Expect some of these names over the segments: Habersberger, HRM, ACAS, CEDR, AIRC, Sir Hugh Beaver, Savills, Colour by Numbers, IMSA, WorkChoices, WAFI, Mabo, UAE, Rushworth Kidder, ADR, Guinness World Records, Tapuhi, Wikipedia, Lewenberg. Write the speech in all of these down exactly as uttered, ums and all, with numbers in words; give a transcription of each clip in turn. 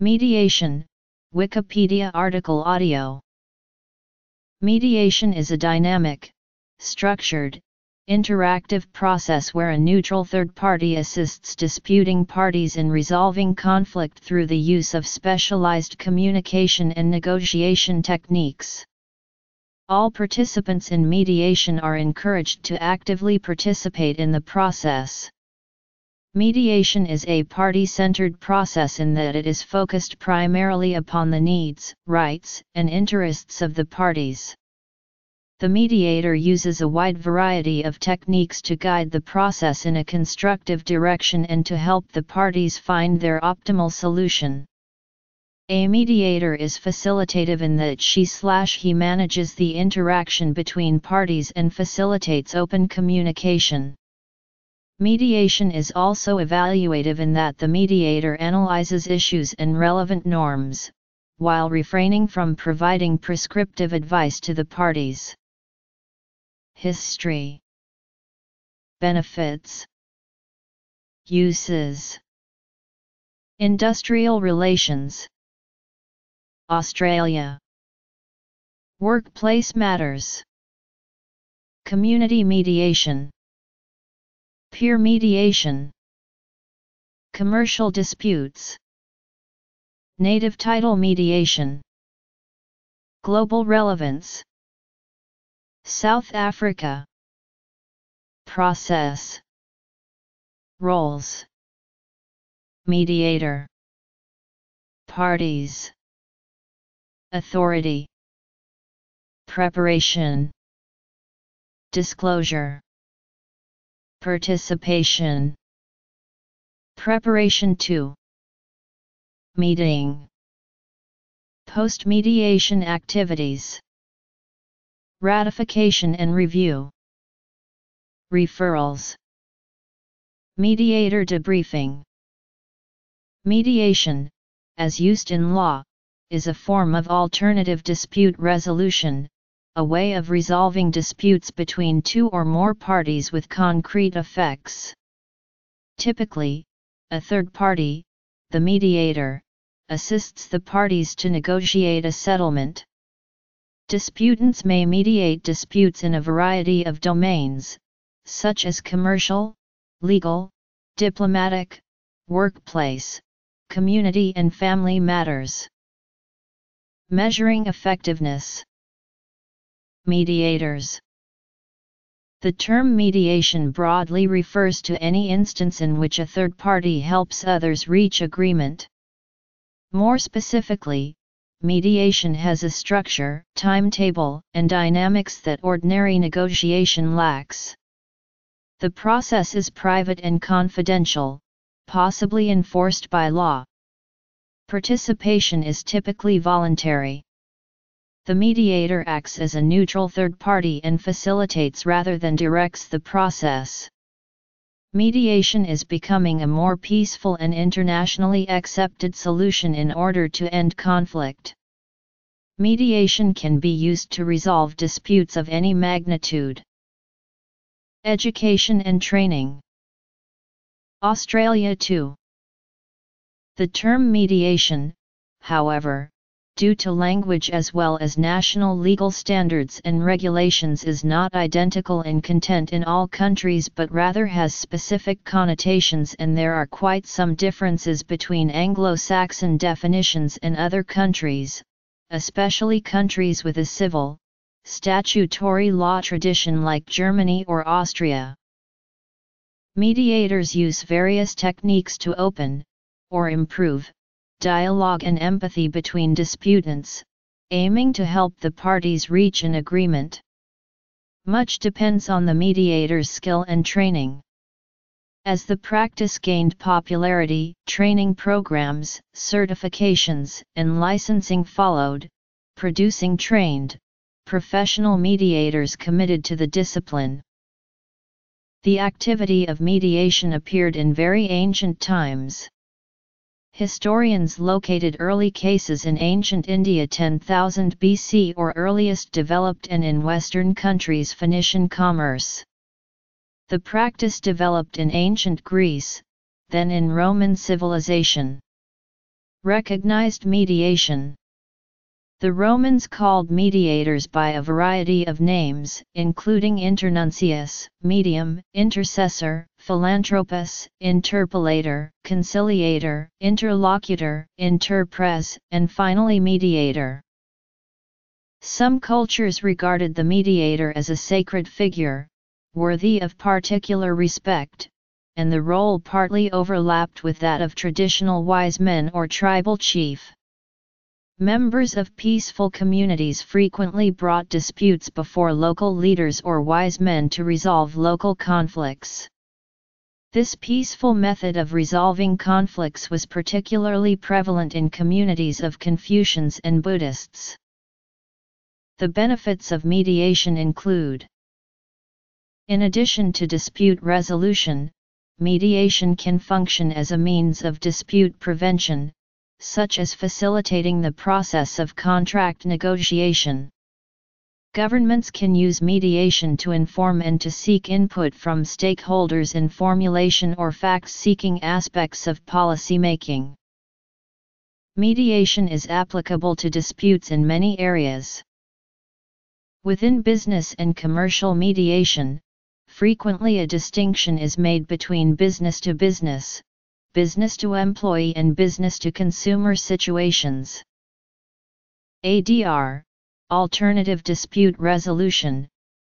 Mediation, Wikipedia article audio. Mediation is a dynamic, structured, interactive process where a neutral third party assists disputing parties in resolving conflict through the use of specialized communication and negotiation techniques. All participants in mediation are encouraged to actively participate in the process. Mediation is a party-centered process in that it is focused primarily upon the needs, rights, and interests of the parties. The mediator uses a wide variety of techniques to guide the process in a constructive direction and to help the parties find their optimal solution. A mediator is facilitative in that she/he manages the interaction between parties and facilitates open communication. Mediation is also evaluative in that the mediator analyzes issues and relevant norms, while refraining from providing prescriptive advice to the parties. History, Benefits, Uses, Industrial relations, Australia, Workplace matters, Community mediation, Peer mediation, Commercial disputes, Native title mediation, Global relevance, South Africa, Process, Roles, Mediator, Parties, Authority, Preparation, Disclosure, Participation, Preparation to Meeting, Post-mediation activities, Ratification and review, Referrals, Mediator debriefing. Mediation, as used in law, is a form of alternative dispute resolution, a way of resolving disputes between two or more parties with concrete effects. Typically, a third party, the mediator, assists the parties to negotiate a settlement. Disputants may mediate disputes in a variety of domains, such as commercial, legal, diplomatic, workplace, community and family matters. Measuring effectiveness. Mediators. The term mediation broadly refers to any instance in which a third party helps others reach agreement. More specifically, mediation has a structure, timetable, and dynamics that ordinary negotiation lacks. The process is private and confidential, possibly enforced by law. Participation is typically voluntary. The mediator acts as a neutral third party and facilitates rather than directs the process. Mediation is becoming a more peaceful and internationally accepted solution in order to end conflict. Mediation can be used to resolve disputes of any magnitude. Education and training. Australia too. The term mediation, however, due to language as well as national legal standards and regulations, is not identical in content in all countries but rather has specific connotations, and there are quite some differences between Anglo-Saxon definitions and other countries, especially countries with a civil, statutory law tradition like Germany or Austria. Mediators use various techniques to open, or improve, dialogue and empathy between disputants, aiming to help the parties reach an agreement. Much depends on the mediator's skill and training. As the practice gained popularity, training programs, certifications, and licensing followed, producing trained, professional mediators committed to the discipline. The activity of mediation appeared in very ancient times. Historians located early cases in ancient India ten thousand B C or earliest developed, and in Western countries Phoenician commerce. The practice developed in ancient Greece, then in Roman civilization. recognized mediation. The Romans called mediators by a variety of names, including internuntius, medium, intercessor, philanthropus, interpolator, conciliator, interlocutor, interpres, and finally mediator. Some cultures regarded the mediator as a sacred figure, worthy of particular respect, and the role partly overlapped with that of traditional wise men or tribal chief. Members of peaceful communities frequently brought disputes before local leaders or wise men to resolve local conflicts. This peaceful method of resolving conflicts was particularly prevalent in communities of Confucians and Buddhists. The benefits of mediation include: in addition to dispute resolution, mediation can function as a means of dispute prevention, such as facilitating the process of contract negotiation. Governments can use mediation to inform and to seek input from stakeholders in formulation or fact-seeking aspects of policymaking. Mediation is applicable to disputes in many areas. Within business and commercial mediation, frequently a distinction is made between business-to-business, business-to-employee and business-to-consumer situations. A D R, alternative dispute resolution,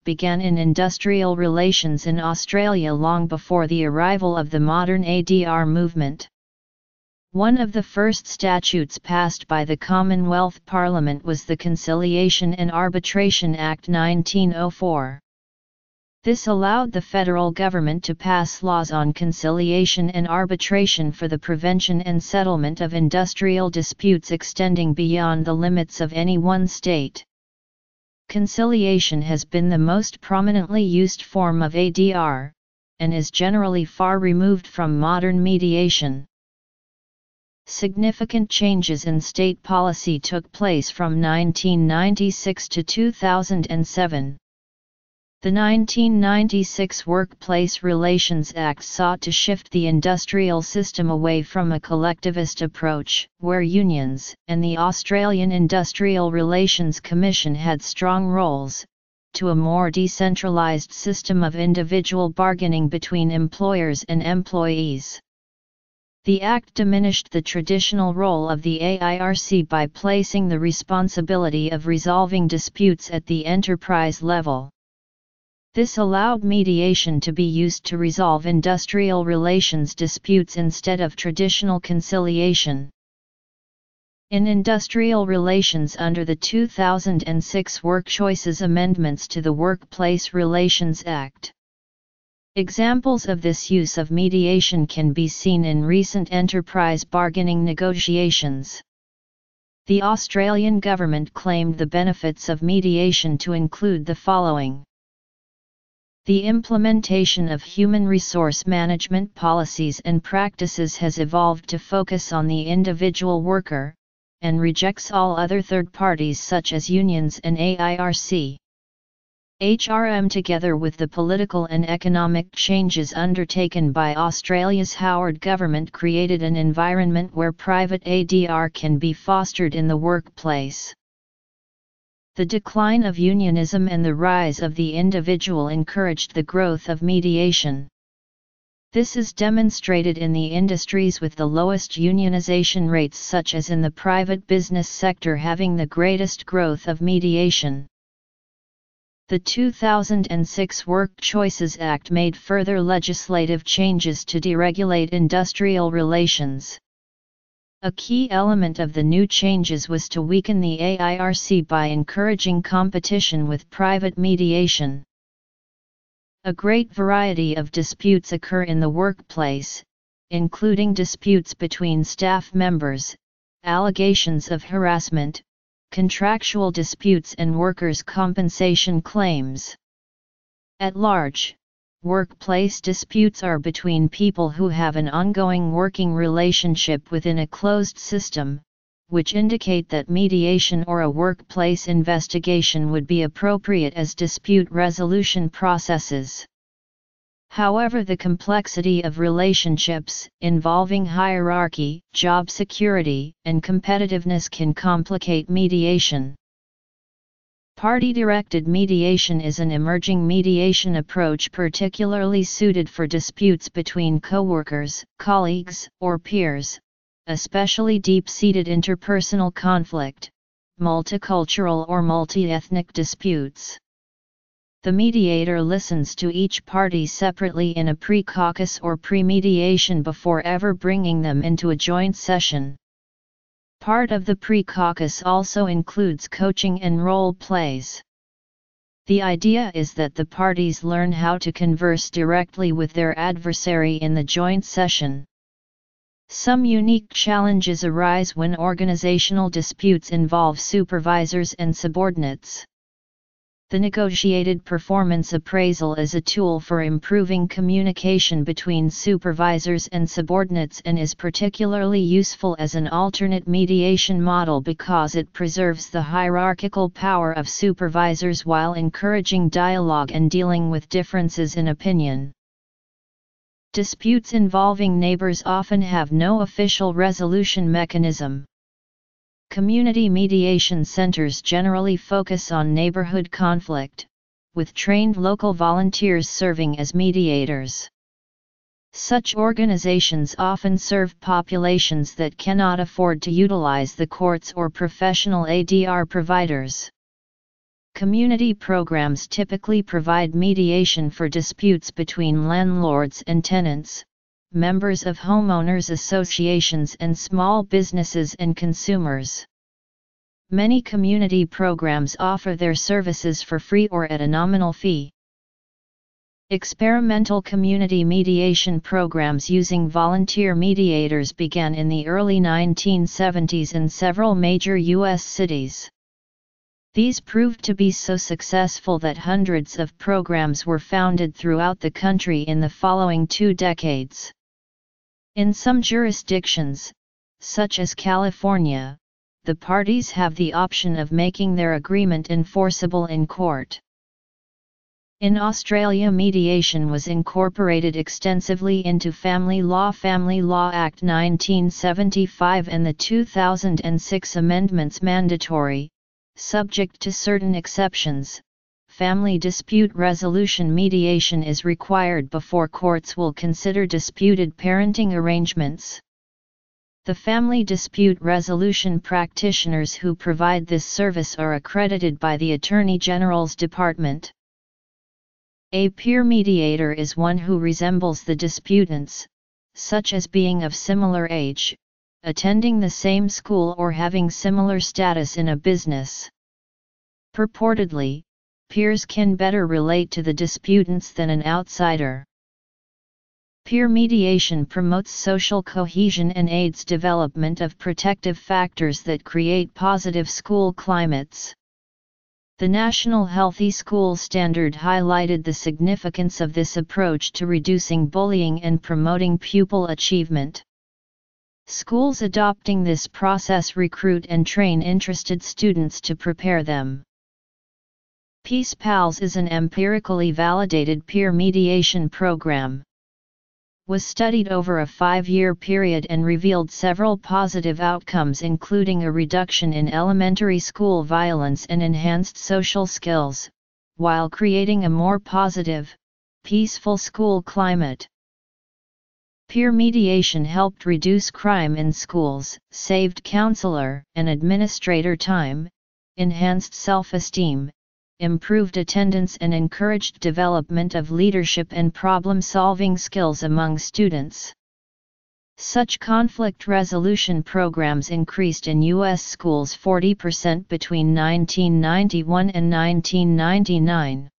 began in industrial relations in Australia long before the arrival of the modern A D R movement. One of the first statutes passed by the Commonwealth Parliament was the Conciliation and Arbitration Act nineteen oh four. This allowed the federal government to pass laws on conciliation and arbitration for the prevention and settlement of industrial disputes extending beyond the limits of any one state. Conciliation has been the most prominently used form of A D R, and is generally far removed from modern mediation. Significant changes in state policy took place from nineteen ninety-six to two thousand seven. The nineteen ninety-six Workplace Relations Act sought to shift the industrial system away from a collectivist approach, where unions and the Australian Industrial Relations Commission had strong roles, to a more decentralised system of individual bargaining between employers and employees. The Act diminished the traditional role of the A I R C by placing the responsibility of resolving disputes at the enterprise level. This allowed mediation to be used to resolve industrial relations disputes instead of traditional conciliation. In industrial relations under the two thousand six WorkChoices amendments to the Workplace Relations Act. Examples of this use of mediation can be seen in recent enterprise bargaining negotiations. The Australian government claimed the benefits of mediation to include the following: the implementation of human resource management policies and practices has evolved to focus on the individual worker, and rejects all other third parties such as unions and A I R C. H R M, together with the political and economic changes undertaken by Australia's Howard government, created an environment where private A D R can be fostered in the workplace. The decline of unionism and the rise of the individual encouraged the growth of mediation. This is demonstrated in the industries with the lowest unionisation rates, such as in the private business sector having the greatest growth of mediation. The two thousand six WorkChoices Act made further legislative changes to deregulate industrial relations. A key element of the new changes was to weaken the A I R C by encouraging competition with private mediation. A great variety of disputes occur in the workplace, including disputes between staff members, allegations of harassment, contractual disputes and workers' compensation claims. At large, workplace disputes are between people who have an ongoing working relationship within a closed system, which indicate that mediation or a workplace investigation would be appropriate as dispute resolution processes. However, the complexity of relationships involving hierarchy, job security, and competitiveness can complicate mediation. Party-directed mediation is an emerging mediation approach particularly suited for disputes between coworkers, colleagues, or peers, especially deep-seated interpersonal conflict, multicultural or multi-ethnic disputes. The mediator listens to each party separately in a pre-caucus or pre-mediation before ever bringing them into a joint session. Part of the pre-caucus also includes coaching and role plays. The idea is that the parties learn how to converse directly with their adversary in the joint session. Some unique challenges arise when organizational disputes involve supervisors and subordinates. The negotiated performance appraisal is a tool for improving communication between supervisors and subordinates and is particularly useful as an alternate mediation model because it preserves the hierarchical power of supervisors while encouraging dialogue and dealing with differences in opinion. Disputes involving neighbors often have no official resolution mechanism. Community mediation centers generally focus on neighborhood conflict, with trained local volunteers serving as mediators. Such organizations often serve populations that cannot afford to utilize the courts or professional A D R providers. Community programs typically provide mediation for disputes between landlords and tenants, members of homeowners associations and small businesses and consumers. Many community programs offer their services for free or at a nominal fee. Experimental community mediation programs using volunteer mediators began in the early nineteen seventies in several major U S cities. These proved to be so successful that hundreds of programs were founded throughout the country in the following two decades. In some jurisdictions, such as California, the parties have the option of making their agreement enforceable in court. In Australia, mediation was incorporated extensively into Family Law, Family Law Act nineteen seventy-five and the two thousand six amendments mandatory, subject to certain exceptions. Family dispute resolution mediation is required before courts will consider disputed parenting arrangements. The family dispute resolution practitioners who provide this service are accredited by the Attorney General's Department. A peer mediator is one who resembles the disputants, such as being of similar age, attending the same school or having similar status in a business. Purportedly, peers can better relate to the disputants than an outsider. Peer mediation promotes social cohesion and aids development of protective factors that create positive school climates. The National Healthy School Standard highlighted the significance of this approach to reducing bullying and promoting pupil achievement. Schools adopting this process recruit and train interested students to prepare them. Peace Pals is an empirically validated peer mediation program. Was studied over a five-year period and revealed several positive outcomes including a reduction in elementary school violence and enhanced social skills, while creating a more positive, peaceful school climate. Peer mediation helped reduce crime in schools, saved counselor and administrator time, enhanced self-esteem, improved attendance and encouraged development of leadership and problem-solving skills among students. Such conflict resolution programs increased in U S schools forty percent between nineteen ninety-one and nineteen ninety-nine.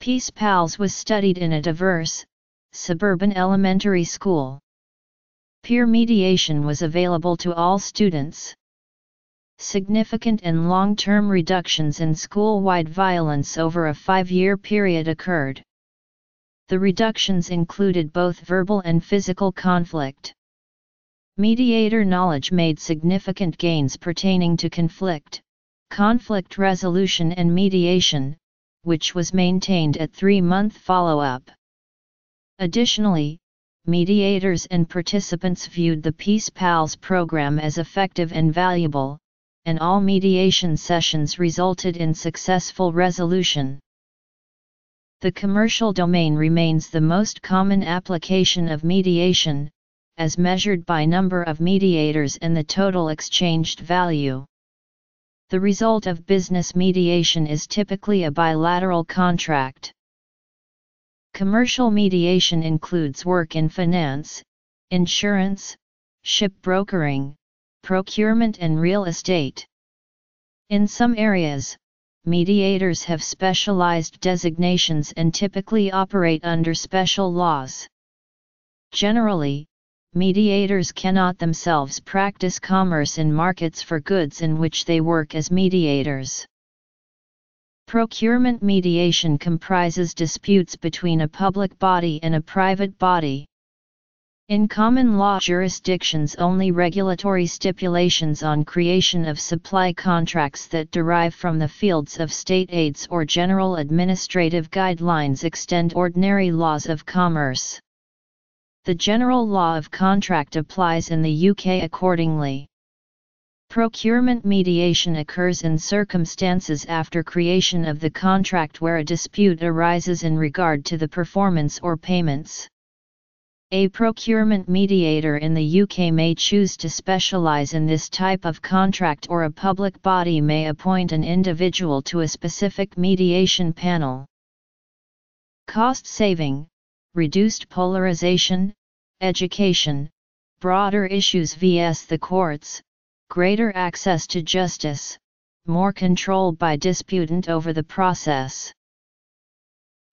Peace Pals was studied in a diverse, suburban elementary school. Peer mediation was available to all students. Significant and long-term reductions in school-wide violence over a five-year period occurred. The reductions included both verbal and physical conflict. Mediator knowledge made significant gains pertaining to conflict, conflict resolution and mediation, which was maintained at three-month follow-up. Additionally, mediators and participants viewed the Peace Pals program as effective and valuable, and all mediation sessions resulted in successful resolution. The commercial domain remains the most common application of mediation, as measured by number of mediators and the total exchanged value. The result of business mediation is typically a bilateral contract. Commercial mediation includes work in finance, insurance, shipbrokering, procurement and real estate. In some areas, mediators have specialized designations and typically operate under special laws. Generally, mediators cannot themselves practice commerce in markets for goods in which they work as mediators. Procurement mediation comprises disputes between a public body and a private body. In common law jurisdictions, only regulatory stipulations on creation of supply contracts that derive from the fields of state aids or general administrative guidelines extend ordinary laws of commerce. The general law of contract applies in the U K accordingly. Procurement mediation occurs in circumstances after creation of the contract where a dispute arises in regard to the performance or payments. A procurement mediator in the U K may choose to specialise in this type of contract, or a public body may appoint an individual to a specific mediation panel. Cost saving, reduced polarisation, education, broader issues versus the courts, greater access to justice, more control by disputant over the process.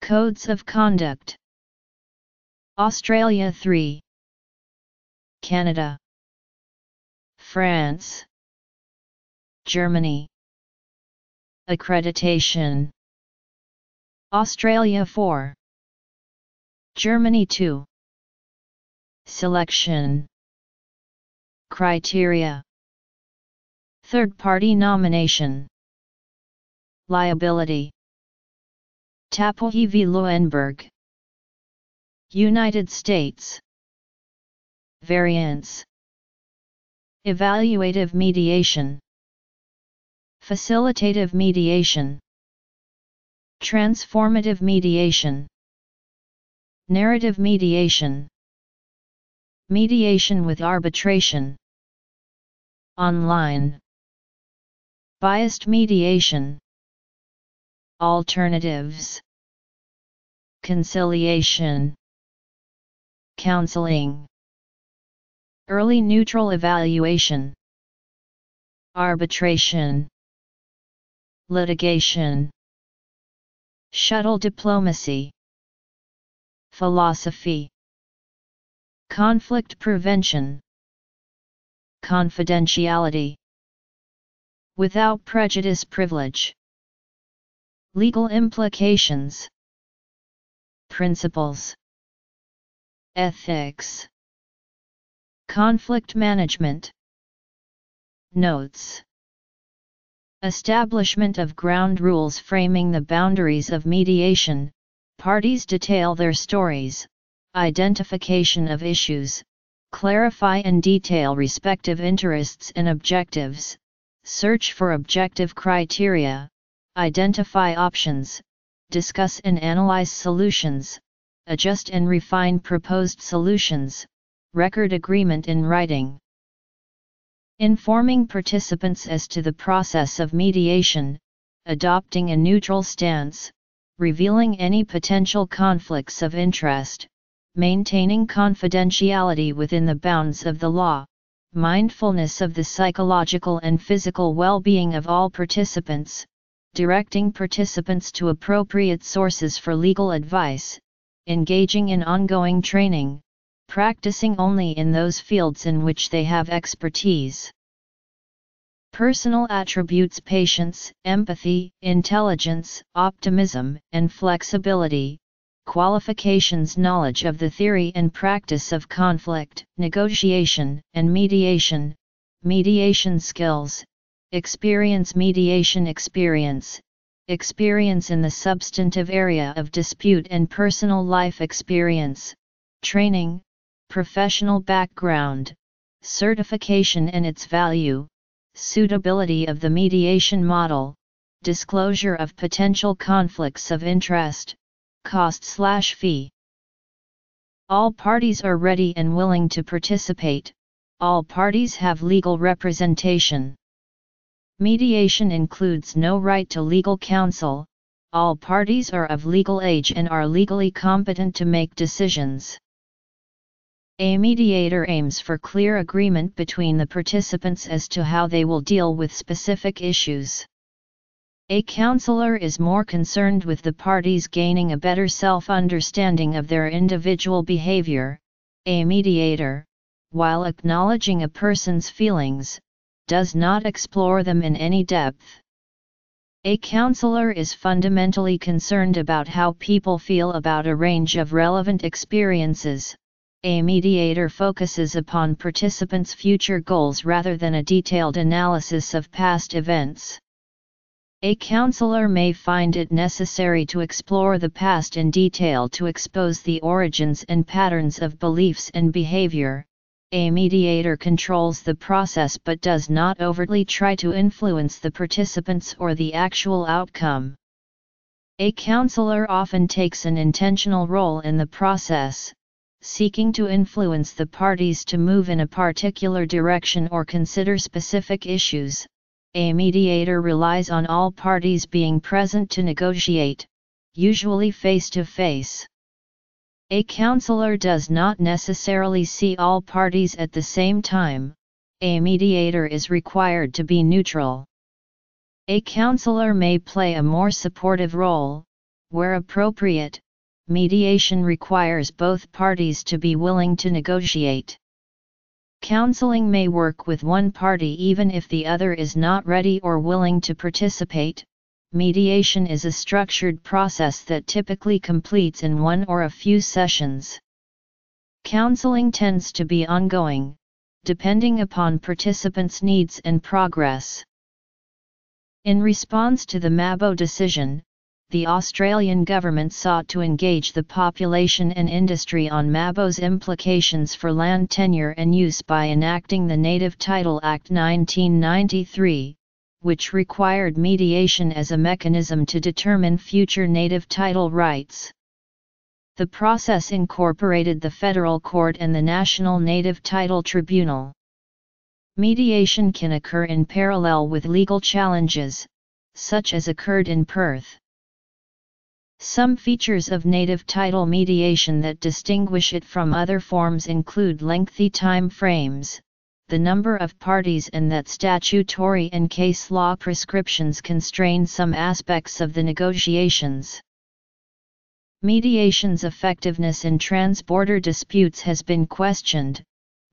Codes of Conduct. Australia three, Canada, France, Germany. Accreditation. Australia four, Germany two. Selection. Criteria. Third-party nomination. Liability. Tapwahi v. Lewenberg. United States. Variance. Evaluative mediation. Facilitative mediation. Transformative mediation. Narrative mediation. Mediation with arbitration. Online. Biased mediation. Alternatives. Conciliation. Counseling. Early neutral evaluation. Arbitration. Litigation. Shuttle diplomacy. Philosophy. Conflict prevention. Confidentiality. Without prejudice privilege. Legal implications. Principles. Ethics. Conflict management. Notes. Establishment of ground rules framing the boundaries of mediation. Parties detail their stories, identification of issues, clarify and detail respective interests and objectives. Search for objective criteria, identify options, discuss and analyze solutions, adjust and refine proposed solutions, record agreement in writing. Informing participants as to the process of mediation, adopting a neutral stance, revealing any potential conflicts of interest, maintaining confidentiality within the bounds of the law. Mindfulness of the psychological and physical well-being of all participants, directing participants to appropriate sources for legal advice, engaging in ongoing training, practicing only in those fields in which they have expertise. Personal attributes: patience, empathy, intelligence, optimism, and flexibility. Qualifications: knowledge of the theory and practice of conflict, negotiation, and mediation, mediation skills, experience, mediation experience, experience in the substantive area of dispute and personal life experience, training, professional background, certification and its value, suitability of the mediation model, disclosure of potential conflicts of interest, cost/fee. All parties are ready and willing to participate. All parties have legal representation. Mediation includes no right to legal counsel. All parties are of legal age and are legally competent to make decisions. A mediator aims for clear agreement between the participants as to how they will deal with specific issues. A counselor is more concerned with the parties gaining a better self-understanding of their individual behavior. A mediator, while acknowledging a person's feelings, does not explore them in any depth. A counselor is fundamentally concerned about how people feel about a range of relevant experiences. A mediator focuses upon participants' future goals rather than a detailed analysis of past events. A counselor may find it necessary to explore the past in detail to expose the origins and patterns of beliefs and behavior. A mediator controls the process but does not overtly try to influence the participants or the actual outcome. A counselor often takes an intentional role in the process, seeking to influence the parties to move in a particular direction or consider specific issues. A mediator relies on all parties being present to negotiate, usually face-to-face. A counselor does not necessarily see all parties at the same time. A mediator is required to be neutral. A counselor may play a more supportive role, where appropriate. Mediation requires both parties to be willing to negotiate. Counseling may work with one party even if the other is not ready or willing to participate. Mediation is a structured process that typically completes in one or a few sessions. Counseling tends to be ongoing, depending upon participants' needs and progress. In response to the Mabo decision, the Australian government sought to engage the population and industry on Mabo's implications for land tenure and use by enacting the Native Title Act nineteen ninety-three. Which required mediation as a mechanism to determine future native title rights. The process incorporated the Federal Court and the National Native Title Tribunal. Mediation can occur in parallel with legal challenges, such as occurred in Perth. Some features of native title mediation that distinguish it from other forms include lengthy time frames, the number of parties, and that statutory and case law prescriptions constrain some aspects of the negotiations. Mediation's effectiveness in transborder disputes has been questioned,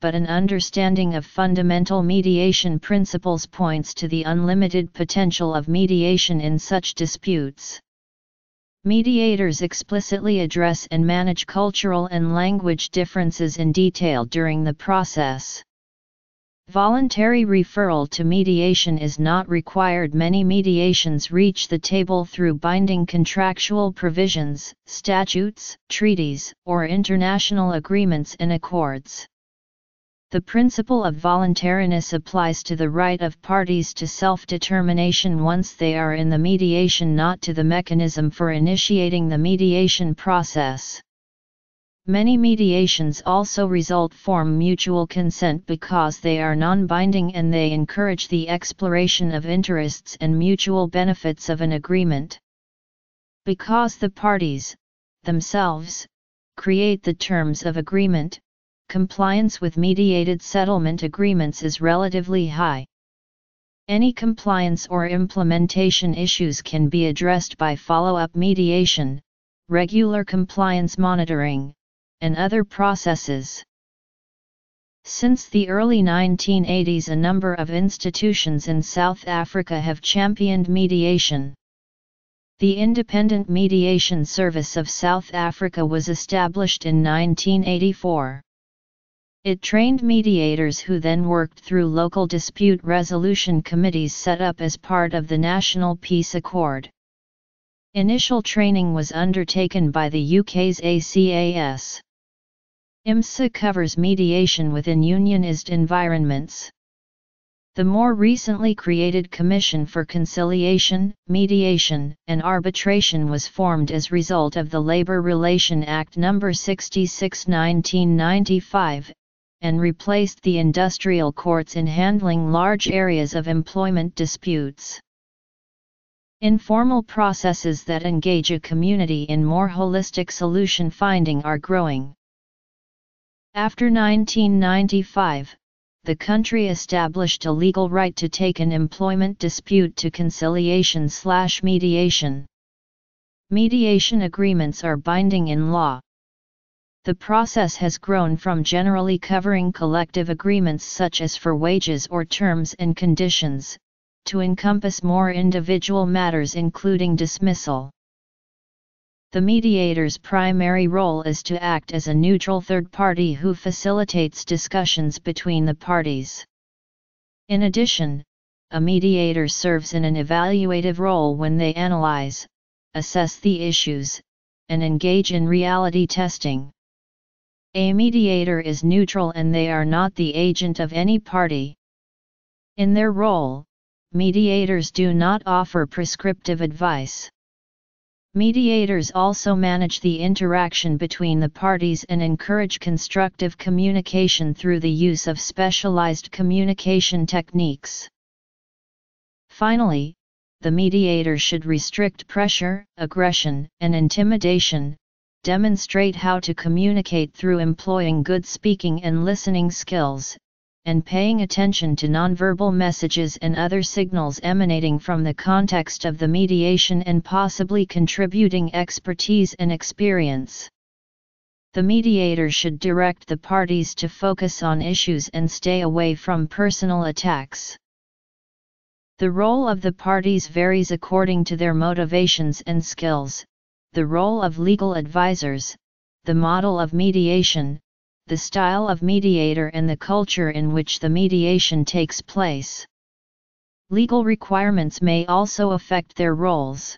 but an understanding of fundamental mediation principles points to the unlimited potential of mediation in such disputes. Mediators explicitly address and manage cultural and language differences in detail during the process. Voluntary referral to mediation is not required. Many mediations reach the table through binding contractual provisions, statutes, treaties, or international agreements and accords. The principle of voluntariness applies to the right of parties to self-determination once they are in the mediation, not to the mechanism for initiating the mediation process. Many mediations also result from mutual consent because they are non-binding and they encourage the exploration of interests and mutual benefits of an agreement. Because the parties, themselves, create the terms of agreement, compliance with mediated settlement agreements is relatively high. Any compliance or implementation issues can be addressed by follow-up mediation, regular compliance monitoring, and other processes. Since the early nineteen eighties, a number of institutions in South Africa have championed mediation. The Independent Mediation Service of South Africa was established in nineteen eighty-four. It trained mediators who then worked through local dispute resolution committees set up as part of the National Peace Accord. Initial training was undertaken by the U K's A C A S. IMSA covers mediation within unionised environments. The more recently created Commission for Conciliation, Mediation, and Arbitration was formed as result of the Labour Relation Act number sixty-six nineteen ninety-five, and replaced the industrial courts in handling large areas of employment disputes. Informal processes that engage a community in more holistic solution finding are growing. After nineteen ninety-five, the country established a legal right to take an employment dispute to conciliation/mediation. Mediation agreements are binding in law. The process has grown from generally covering collective agreements such as for wages or terms and conditions, to encompass more individual matters including dismissal. The mediator's primary role is to act as a neutral third party who facilitates discussions between the parties. In addition, a mediator serves in an evaluative role when they analyze, assess the issues, and engage in reality testing. A mediator is neutral and they are not the agent of any party. In their role, mediators do not offer prescriptive advice. Mediators also manage the interaction between the parties and encourage constructive communication through the use of specialized communication techniques. Finally, the mediator should restrict pressure, aggression, and intimidation, demonstrate how to communicate through employing good speaking and listening skills, and paying attention to nonverbal messages and other signals emanating from the context of the mediation and possibly contributing expertise and experience. The mediator should direct the parties to focus on issues and stay away from personal attacks. The role of the parties varies according to their motivations and skills, the role of legal advisors, the model of mediation, the style of mediator and the culture in which the mediation takes place. Legal requirements may also affect their roles.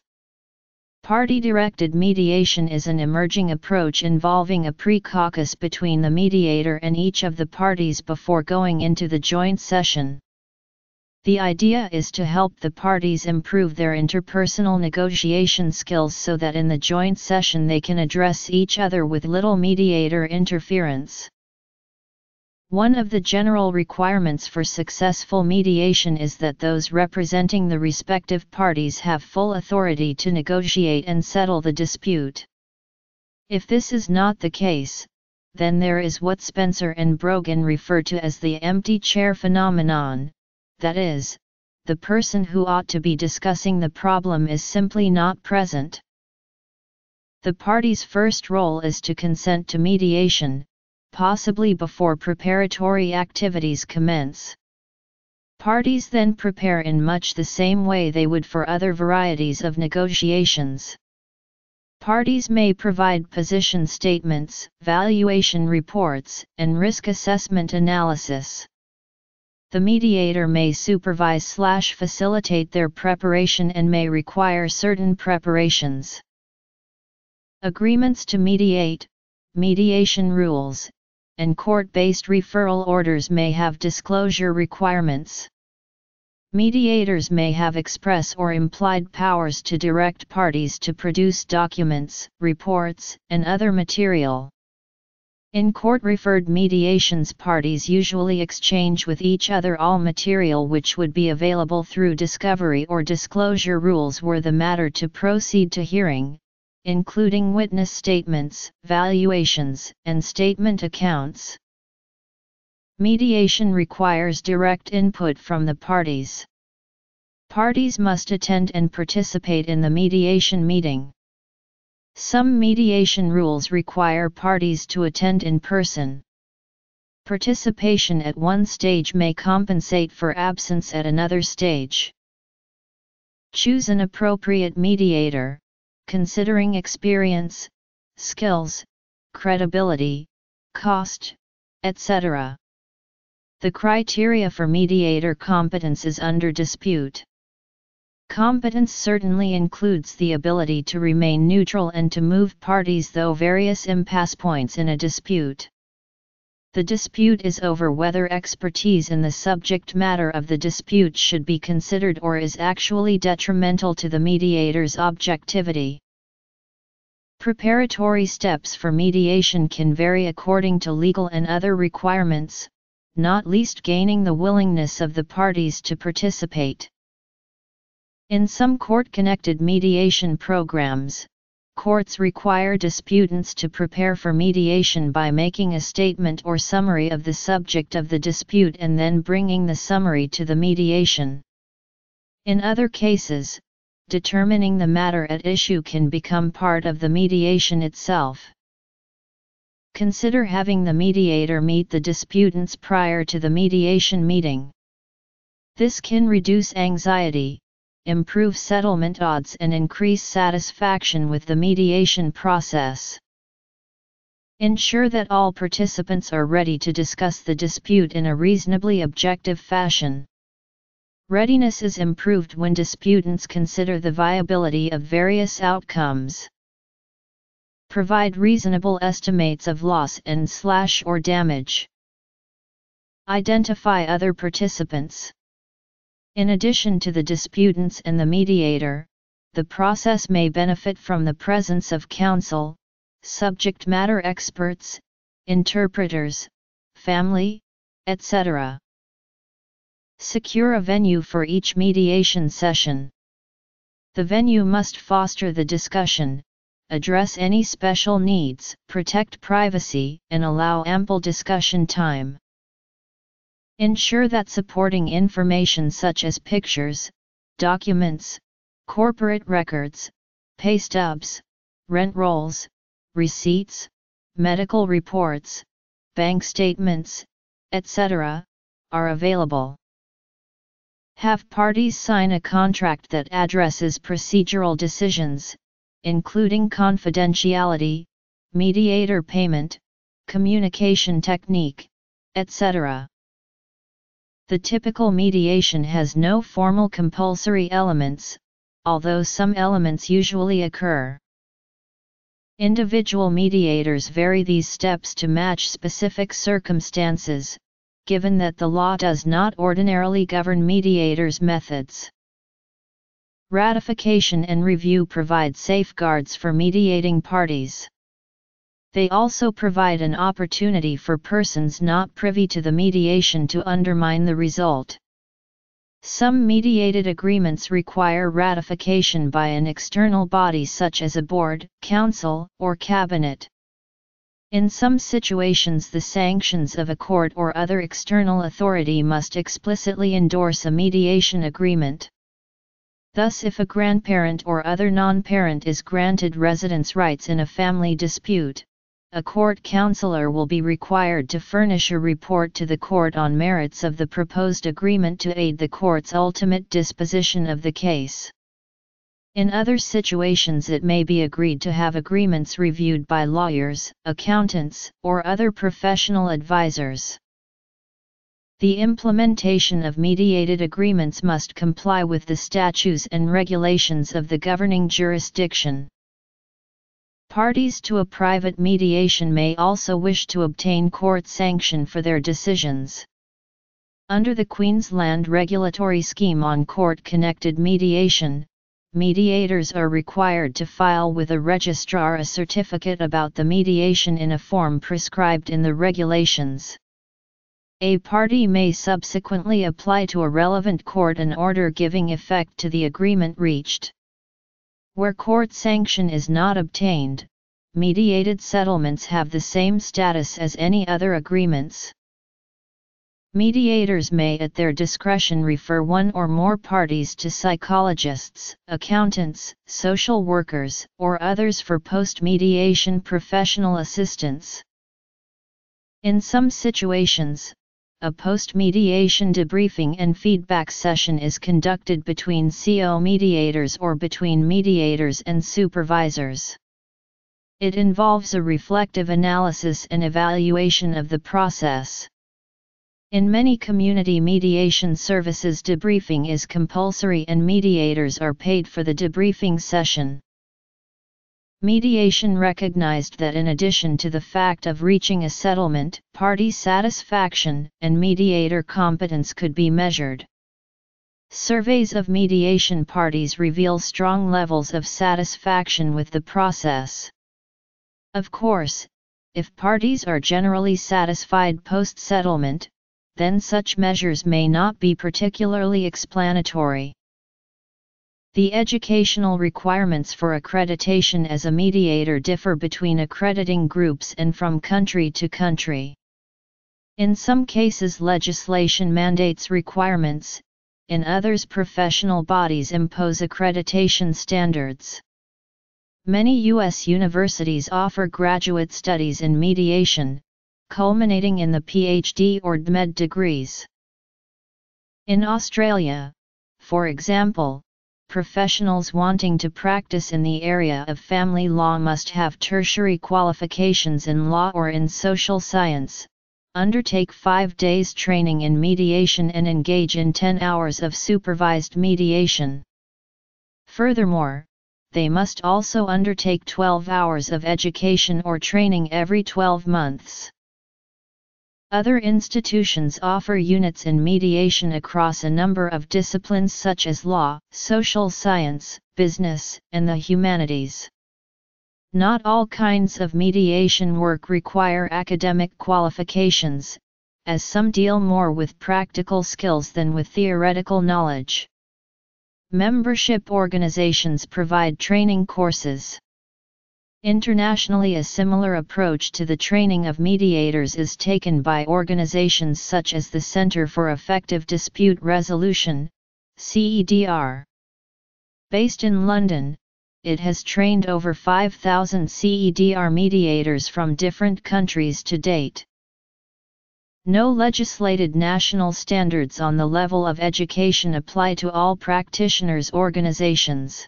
Party-directed mediation is an emerging approach involving a pre-caucus between the mediator and each of the parties before going into the joint session. The idea is to help the parties improve their interpersonal negotiation skills so that in the joint session they can address each other with little mediator interference. One of the general requirements for successful mediation is that those representing the respective parties have full authority to negotiate and settle the dispute. If this is not the case, then there is what Spencer and Brogan refer to as the empty chair phenomenon. That is, the person who ought to be discussing the problem is simply not present. The party's first role is to consent to mediation, possibly before preparatory activities commence. Parties then prepare in much the same way they would for other varieties of negotiations. Parties may provide position statements, valuation reports, and risk assessment analysis. The mediator may supervise/facilitate their preparation and may require certain preparations. Agreements to mediate, mediation rules, and court-based referral orders may have disclosure requirements. Mediators may have express or implied powers to direct parties to produce documents, reports, and other material. In court-referred mediations, parties usually exchange with each other all material which would be available through discovery or disclosure rules were the matter to proceed to hearing, including witness statements, valuations, and statement accounts. Mediation requires direct input from the parties. Parties must attend and participate in the mediation meeting. Some mediation rules require parties to attend in person. Participation at one stage may compensate for absence at another stage. Choose an appropriate mediator, considering experience, skills, credibility, cost, et cetera. The criteria for mediator competence is under dispute. Competence certainly includes the ability to remain neutral and to move parties through various impasse points in a dispute. The dispute is over whether expertise in the subject matter of the dispute should be considered or is actually detrimental to the mediator's objectivity. Preparatory steps for mediation can vary according to legal and other requirements, not least gaining the willingness of the parties to participate. In some court-connected mediation programs, courts require disputants to prepare for mediation by making a statement or summary of the subject of the dispute and then bringing the summary to the mediation. In other cases, determining the matter at issue can become part of the mediation itself. Consider having the mediator meet the disputants prior to the mediation meeting. This can reduce anxiety, improve settlement odds and increase satisfaction with the mediation process. Ensure that all participants are ready to discuss the dispute in a reasonably objective fashion. Readiness is improved when disputants consider the viability of various outcomes. Provide reasonable estimates of loss and slash or damage. Identify other participants. In addition to the disputants and the mediator, the process may benefit from the presence of counsel, subject matter experts, interpreters, family, et cetera. Secure a venue for each mediation session. The venue must foster the discussion, address any special needs, protect privacy, and allow ample discussion time. Ensure that supporting information such as pictures, documents, corporate records, pay stubs, rent rolls, receipts, medical reports, bank statements, et cetera, are available. Have parties sign a contract that addresses procedural decisions, including confidentiality, mediator payment, communication technique, et cetera. The typical mediation has no formal compulsory elements, although some elements usually occur. Individual mediators vary these steps to match specific circumstances, given that the law does not ordinarily govern mediators' methods. Ratification and review provide safeguards for mediating parties. They also provide an opportunity for persons not privy to the mediation to undermine the result. Some mediated agreements require ratification by an external body such as a board, council, or cabinet. In some situations, the sanctions of a court or other external authority must explicitly endorse a mediation agreement. Thus, if a grandparent or other non-parent is granted residence rights in a family dispute, a court counselor will be required to furnish a report to the court on merits of the proposed agreement to aid the court's ultimate disposition of the case. In other situations, it may be agreed to have agreements reviewed by lawyers, accountants, or other professional advisors. The implementation of mediated agreements must comply with the statutes and regulations of the governing jurisdiction. Parties to a private mediation may also wish to obtain court sanction for their decisions. Under the Queensland Regulatory Scheme on Court-Connected Mediation, mediators are required to file with a registrar a certificate about the mediation in a form prescribed in the regulations. A party may subsequently apply to a relevant court an order giving effect to the agreement reached. Where court sanction is not obtained, mediated settlements have the same status as any other agreements. Mediators may at their discretion refer one or more parties to psychologists, accountants, social workers, or others for post-mediation professional assistance. In some situations, a post-mediation debriefing and feedback session is conducted between C O mediators or between mediators and supervisors. It involves a reflective analysis and evaluation of the process. In many community mediation services, debriefing is compulsory and mediators are paid for the debriefing session. Mediation recognized that in addition to the fact of reaching a settlement, party satisfaction and mediator competence could be measured. Surveys of mediation parties reveal strong levels of satisfaction with the process. Of course, if parties are generally satisfied post-settlement, then such measures may not be particularly explanatory. The educational requirements for accreditation as a mediator differ between accrediting groups and from country to country. In some cases, legislation mandates requirements; in others, professional bodies impose accreditation standards. Many U S universities offer graduate studies in mediation, culminating in the P H D or D M E D degrees. In Australia, for example, professionals wanting to practice in the area of family law must have tertiary qualifications in law or in social science, undertake five days training in mediation and engage in ten hours of supervised mediation. Furthermore, they must also undertake twelve hours of education or training every twelve months. Other institutions offer units in mediation across a number of disciplines such as law, social science, business, and the humanities. Not all kinds of mediation work require academic qualifications, as some deal more with practical skills than with theoretical knowledge. Membership organizations provide training courses. Internationally, a similar approach to the training of mediators is taken by organizations such as the Center for Effective Dispute Resolution, C E D R. Based in London, it has trained over five thousand C E D R mediators from different countries to date. No legislated national standards on the level of education apply to all practitioners' organizations.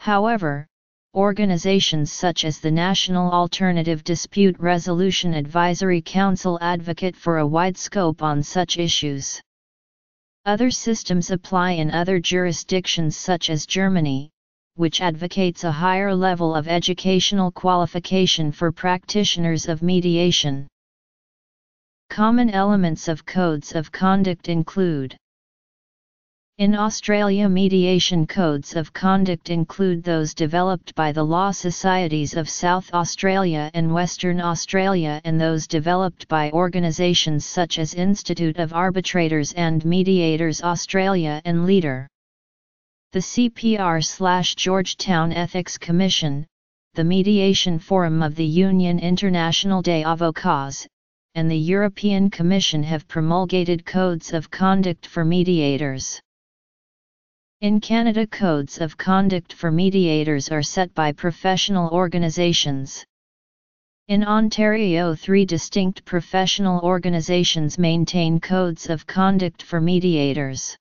However, organizations such as the National Alternative Dispute Resolution Advisory Council advocate for a wide scope on such issues. Other systems apply in other jurisdictions such as Germany, which advocates a higher level of educational qualification for practitioners of mediation. Common elements of codes of conduct include: in Australia, mediation codes of conduct include those developed by the Law Societies of South Australia and Western Australia and those developed by organisations such as Institute of Arbitrators and Mediators Australia and LEADER. The C P R/Georgetown Ethics Commission, the Mediation Forum of the Union Internationale des Avocats, and the European Commission have promulgated codes of conduct for mediators. In Canada, codes of conduct for mediators are set by professional organizations. In Ontario, three distinct professional organizations maintain codes of conduct for mediators: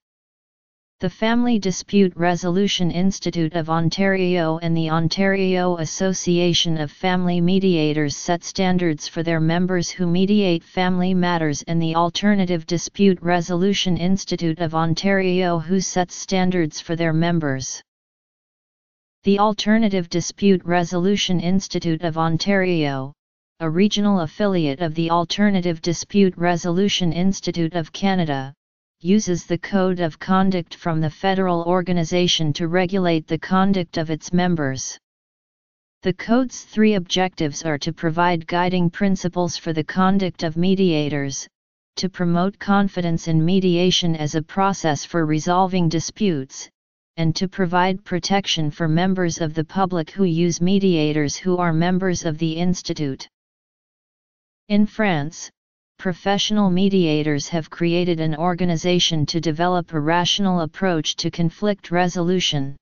the Family Dispute Resolution Institute of Ontario and the Ontario Association of Family Mediators set standards for their members who mediate family matters, and the Alternative Dispute Resolution Institute of Ontario who sets standards for their members. The Alternative Dispute Resolution Institute of Ontario, a regional affiliate of the Alternative Dispute Resolution Institute of Canada, uses the Code of Conduct from the federal organization to regulate the conduct of its members. The Code's three objectives are to provide guiding principles for the conduct of mediators, to promote confidence in mediation as a process for resolving disputes, and to provide protection for members of the public who use mediators who are members of the Institute. In France, professional mediators have created an organization to develop a rational approach to conflict resolution.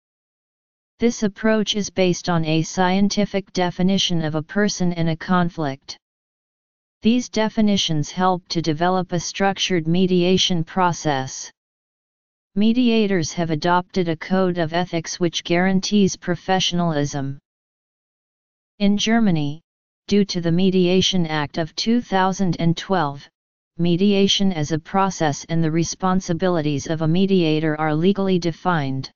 This approach is based on a scientific definition of a person and a conflict. These definitions help to develop a structured mediation process. Mediators have adopted a code of ethics which guarantees professionalism. In Germany, due to the Mediation Act of two thousand twelve, mediation as a process and the responsibilities of a mediator are legally defined.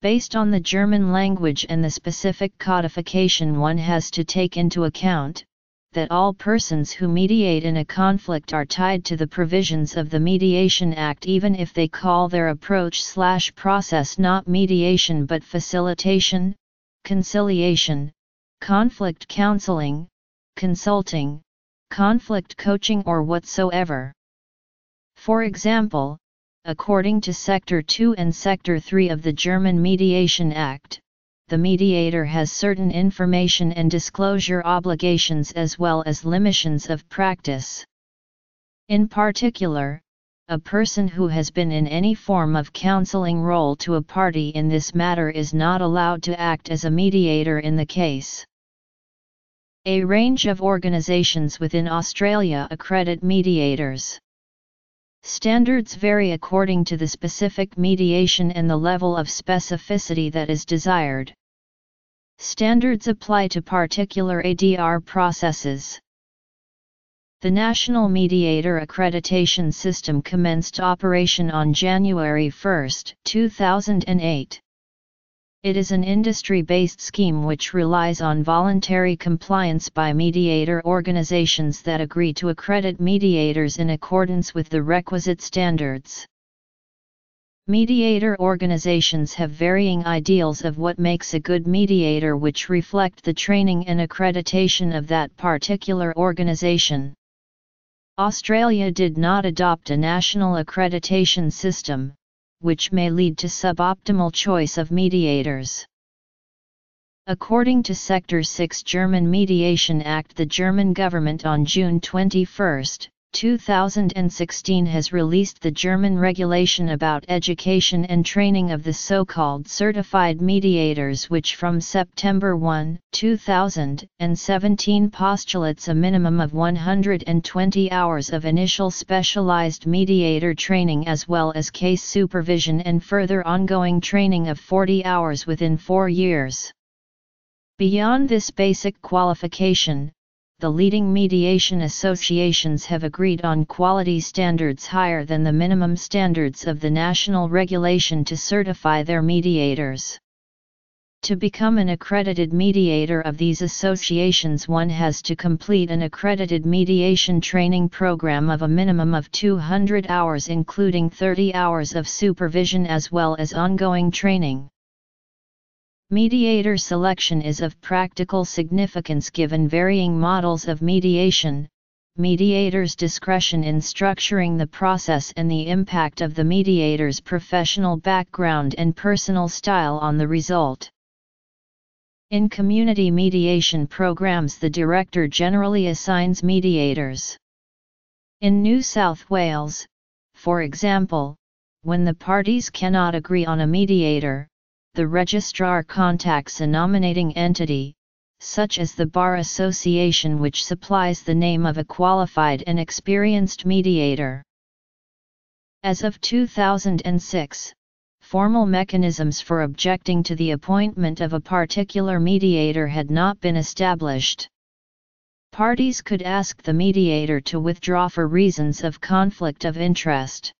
Based on the German language and the specific codification, one has to take into account that all persons who mediate in a conflict are tied to the provisions of the Mediation Act, even if they call their approach slash process not mediation but facilitation, conciliation, conflict counseling, consulting, conflict coaching or whatsoever. For example, according to Sector two and Sector three of the German Mediation Act, the mediator has certain information and disclosure obligations as well as limitations of practice. In particular, a person who has been in any form of counseling role to a party in this matter is not allowed to act as a mediator in the case. A range of organizations within Australia accredit mediators. Standards vary according to the specific mediation and the level of specificity that is desired. Standards apply to particular A D R processes. The National Mediator Accreditation System commenced operation on January first, two thousand eight. It is an industry-based scheme which relies on voluntary compliance by mediator organizations that agree to accredit mediators in accordance with the requisite standards. Mediator organizations have varying ideals of what makes a good mediator, which reflect the training and accreditation of that particular organization. Australia did not adopt a national accreditation system, which may lead to suboptimal choice of mediators. According to Sector six German Mediation Act, the German government on June twenty-first, two thousand sixteen has released the German regulation about education and training of the so-called certified mediators, which from September first, two thousand seventeen postulates a minimum of one hundred twenty hours of initial specialized mediator training as well as case supervision and further ongoing training of forty hours within four years. Beyond this basic qualification, the leading mediation associations have agreed on quality standards higher than the minimum standards of the national regulation to certify their mediators. To become an accredited mediator of these associations, one has to complete an accredited mediation training program of a minimum of two hundred hours, including thirty hours of supervision as well as ongoing training. Mediator selection is of practical significance given varying models of mediation, mediators' discretion in structuring the process, and the impact of the mediator's professional background and personal style on the result. In community mediation programs, the director generally assigns mediators. In New South Wales, for example, when the parties cannot agree on a mediator, the registrar contacts a nominating entity, such as the Bar Association, which supplies the name of a qualified and experienced mediator. As of two thousand six, formal mechanisms for objecting to the appointment of a particular mediator had not been established. Parties could ask the mediator to withdraw for reasons of conflict of interest.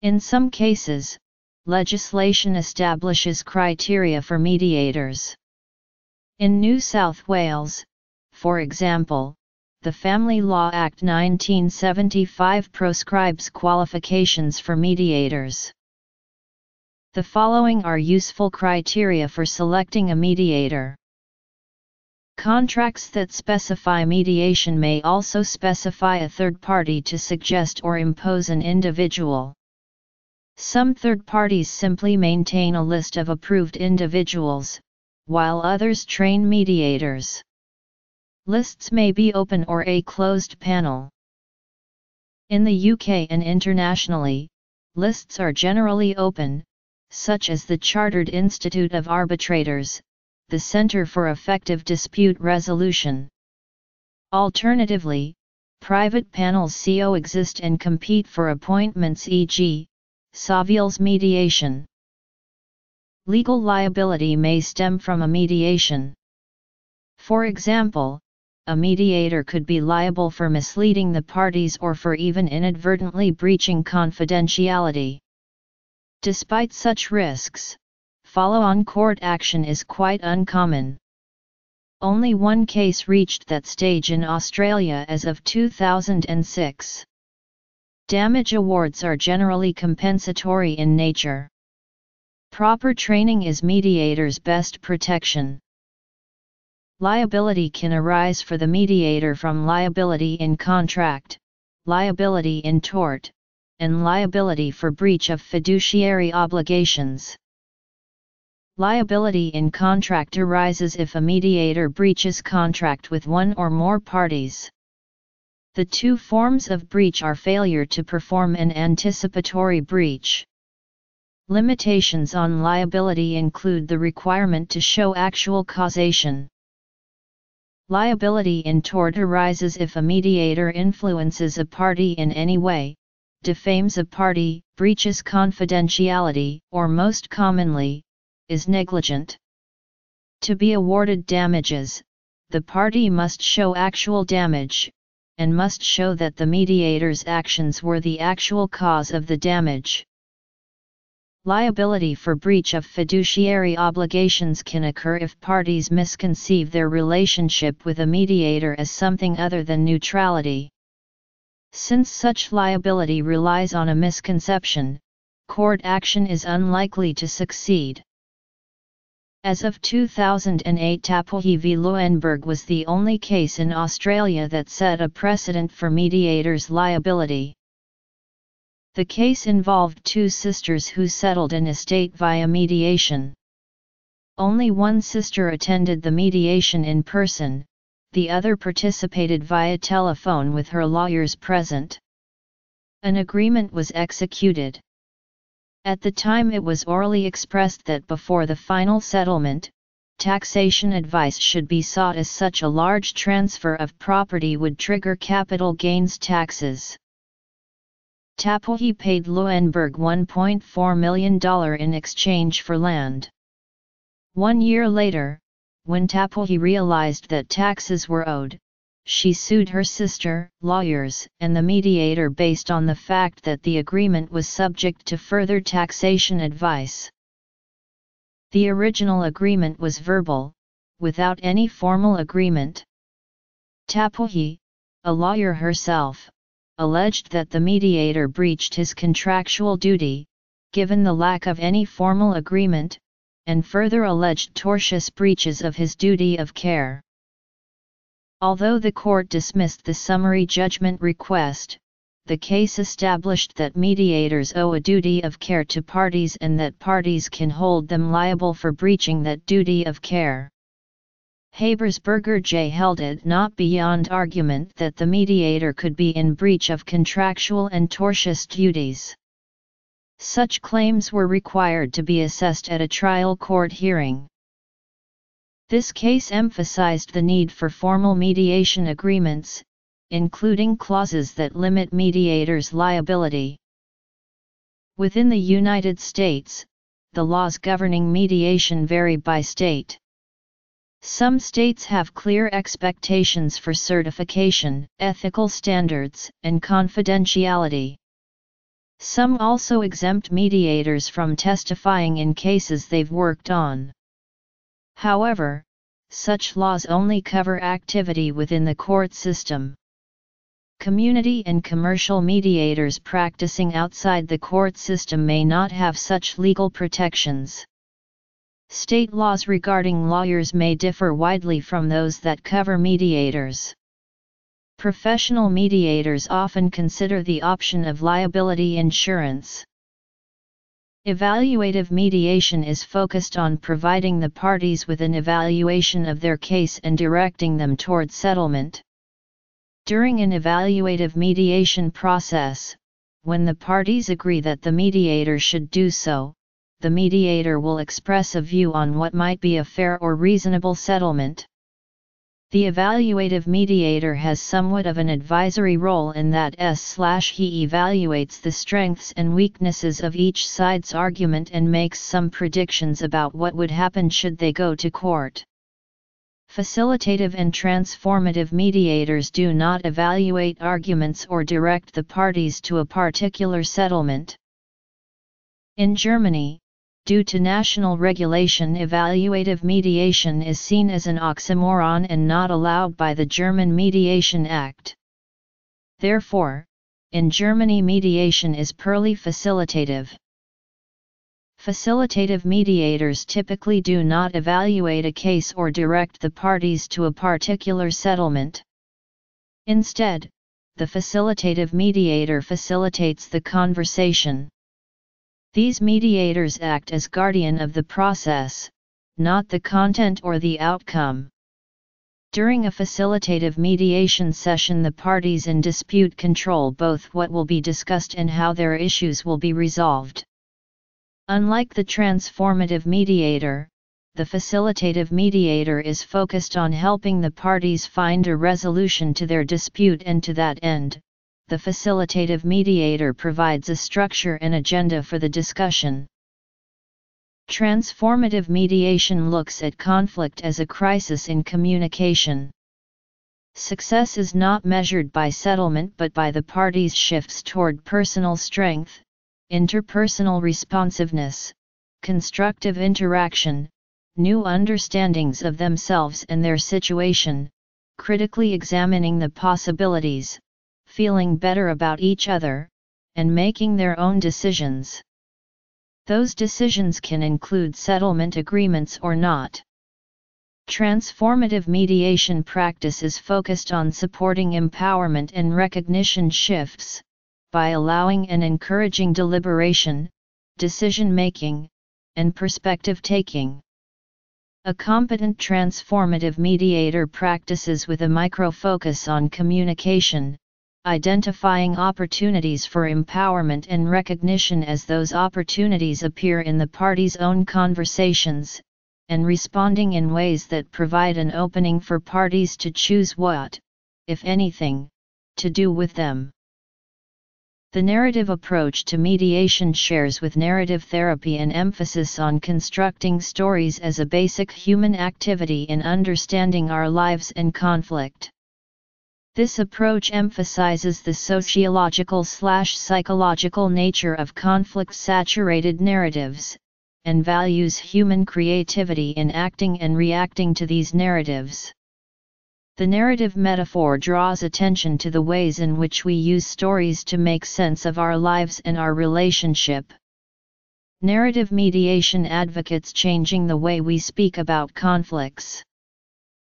In some cases, legislation establishes criteria for mediators. In New South Wales, for example, the Family Law Act nineteen seventy-five proscribes qualifications for mediators. The following are useful criteria for selecting a mediator. Contracts that specify mediation may also specify a third party to suggest or impose an individual. Some third parties simply maintain a list of approved individuals, while others train mediators. Lists may be open or a closed panel. In the U K and internationally, lists are generally open, such as the Chartered Institute of Arbitrators, the Centre for Effective Dispute Resolution. Alternatively, private panels coexist and compete for appointments, for example, Savills mediation. Legal liability may stem from a mediation. For example, a mediator could be liable for misleading the parties or for even inadvertently breaching confidentiality. Despite such risks, follow-on court action is quite uncommon. Only one case reached that stage in Australia as of two thousand six. Damage awards are generally compensatory in nature. Proper training is mediators' best protection. Liability can arise for the mediator from liability in contract, liability in tort, and liability for breach of fiduciary obligations. Liability in contract arises if a mediator breaches contract with one or more parties. The two forms of breach are failure to perform an anticipatory breach. Limitations on liability include the requirement to show actual causation. Liability in tort arises if a mediator influences a party in any way, defames a party, breaches confidentiality, or most commonly, is negligent. To be awarded damages, the party must show actual damage, and must show that the mediator's actions were the actual cause of the damage. Liability for breach of fiduciary obligations can occur if parties misconceive their relationship with a mediator as something other than neutrality. Since such liability relies on a misconception, court action is unlikely to succeed. As of two thousand eight, Tapuhi v Lewenberg was the only case in Australia that set a precedent for mediators' liability. The case involved two sisters who settled an estate via mediation. Only one sister attended the mediation in person, the other participated via telephone with her lawyers present. An agreement was executed. At the time it was orally expressed that before the final settlement, taxation advice should be sought as such a large transfer of property would trigger capital gains taxes. Tapuhi paid Lewenberg one point four million dollars in exchange for land. One year later, when Tapuhi realized that taxes were owed, she sued her sister, lawyers, and the mediator based on the fact that the agreement was subject to further taxation advice. The original agreement was verbal, without any formal agreement. Tapuhi, a lawyer herself, alleged that the mediator breached his contractual duty, given the lack of any formal agreement, and further alleged tortious breaches of his duty of care. Although the court dismissed the summary judgment request, the case established that mediators owe a duty of care to parties and that parties can hold them liable for breaching that duty of care. Habersberger J held it not beyond argument that the mediator could be in breach of contractual and tortious duties. Such claims were required to be assessed at a trial court hearing. This case emphasized the need for formal mediation agreements, including clauses that limit mediators' liability. Within the United States, the laws governing mediation vary by state. Some states have clear expectations for certification, ethical standards, and confidentiality. Some also exempt mediators from testifying in cases they've worked on. However, such laws only cover activity within the court system. Community and commercial mediators practicing outside the court system may not have such legal protections. State laws regarding lawyers may differ widely from those that cover mediators. Professional mediators often consider the option of liability insurance. Evaluative mediation is focused on providing the parties with an evaluation of their case and directing them toward settlement. During an evaluative mediation process, when the parties agree that the mediator should do so, the mediator will express a view on what might be a fair or reasonable settlement. The evaluative mediator has somewhat of an advisory role in that he evaluates the strengths and weaknesses of each side's argument and makes some predictions about what would happen should they go to court. Facilitative and transformative mediators do not evaluate arguments or direct the parties to a particular settlement. In Germany, due to national regulation, evaluative mediation is seen as an oxymoron and not allowed by the German Mediation Act. Therefore, in Germany mediation is purely facilitative. Facilitative mediators typically do not evaluate a case or direct the parties to a particular settlement. Instead, the facilitative mediator facilitates the conversation. These mediators act as guardian of the process, not the content or the outcome. During a facilitative mediation session, the parties in dispute control both what will be discussed and how their issues will be resolved. Unlike the transformative mediator, the facilitative mediator is focused on helping the parties find a resolution to their dispute, and to that end, the facilitative mediator provides a structure and agenda for the discussion. Transformative mediation looks at conflict as a crisis in communication. Success is not measured by settlement but by the parties' shifts toward personal strength, interpersonal responsiveness, constructive interaction, new understandings of themselves and their situation, critically examining the possibilities, feeling better about each other, and making their own decisions. Those decisions can include settlement agreements or not. Transformative mediation practice is focused on supporting empowerment and recognition shifts, by allowing and encouraging deliberation, decision-making, and perspective-taking. A competent transformative mediator practices with a micro-focus on communication, identifying opportunities for empowerment and recognition as those opportunities appear in the parties' own conversations, and responding in ways that provide an opening for parties to choose what, if anything, to do with them. The narrative approach to mediation shares with narrative therapy an emphasis on constructing stories as a basic human activity in understanding our lives and conflict. This approach emphasizes the sociological/psychological nature of conflict-saturated narratives, and values human creativity in acting and reacting to these narratives. The narrative metaphor draws attention to the ways in which we use stories to make sense of our lives and our relationship. Narrative mediation advocates changing the way we speak about conflicts.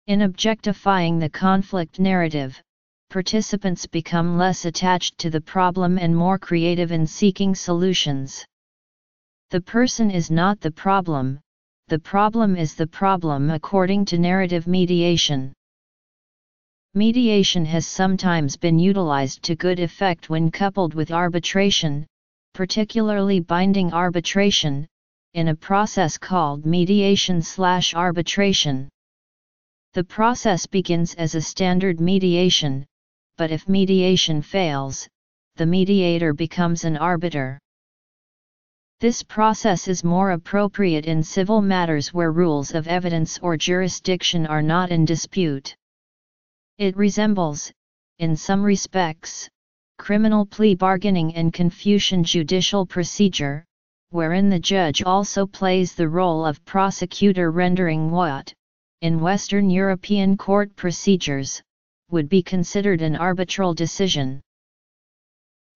In objectifying the conflict narrative, participants become less attached to the problem and more creative in seeking solutions. The person is not the problem, the problem is the problem according to narrative mediation. Mediation has sometimes been utilized to good effect when coupled with arbitration, particularly binding arbitration, in a process called mediation/arbitration. The process begins as a standard mediation, but if mediation fails, the mediator becomes an arbiter. This process is more appropriate in civil matters where rules of evidence or jurisdiction are not in dispute. It resembles, in some respects, criminal plea bargaining and Confucian judicial procedure, wherein the judge also plays the role of prosecutor, rendering what, in Western European court procedures, would be considered an arbitral decision.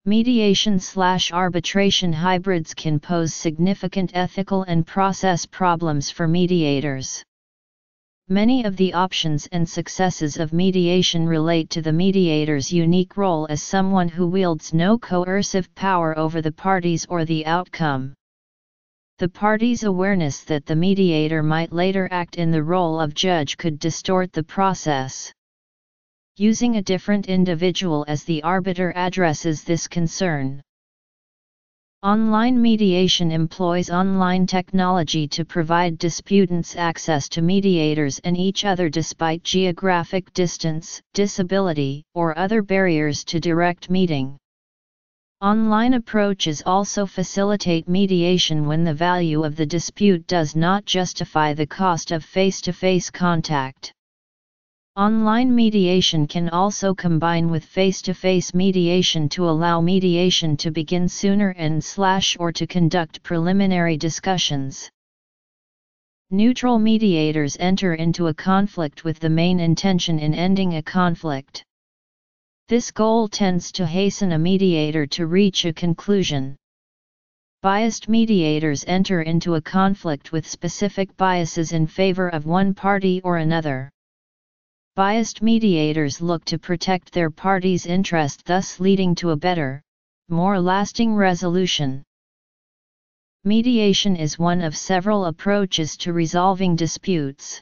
Mediation/arbitration hybrids can pose significant ethical and process problems for mediators. Many of the options and successes of mediation relate to the mediator's unique role as someone who wields no coercive power over the parties or the outcome. The parties' awareness that the mediator might later act in the role of judge could distort the process. Using a different individual as the arbiter addresses this concern. Online mediation employs online technology to provide disputants access to mediators and each other despite geographic distance, disability, or other barriers to direct meeting. Online approaches also facilitate mediation when the value of the dispute does not justify the cost of face-to-face contact. Online mediation can also combine with face-to-face mediation to allow mediation to begin sooner and slash or to conduct preliminary discussions. Neutral mediators enter into a conflict with the main intention in ending a conflict. This goal tends to hasten a mediator to reach a conclusion. Biased mediators enter into a conflict with specific biases in favor of one party or another. Biased mediators look to protect their party's interest, thus leading to a better, more lasting resolution. Mediation is one of several approaches to resolving disputes.